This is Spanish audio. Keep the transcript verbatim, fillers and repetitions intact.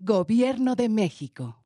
Gobierno de México.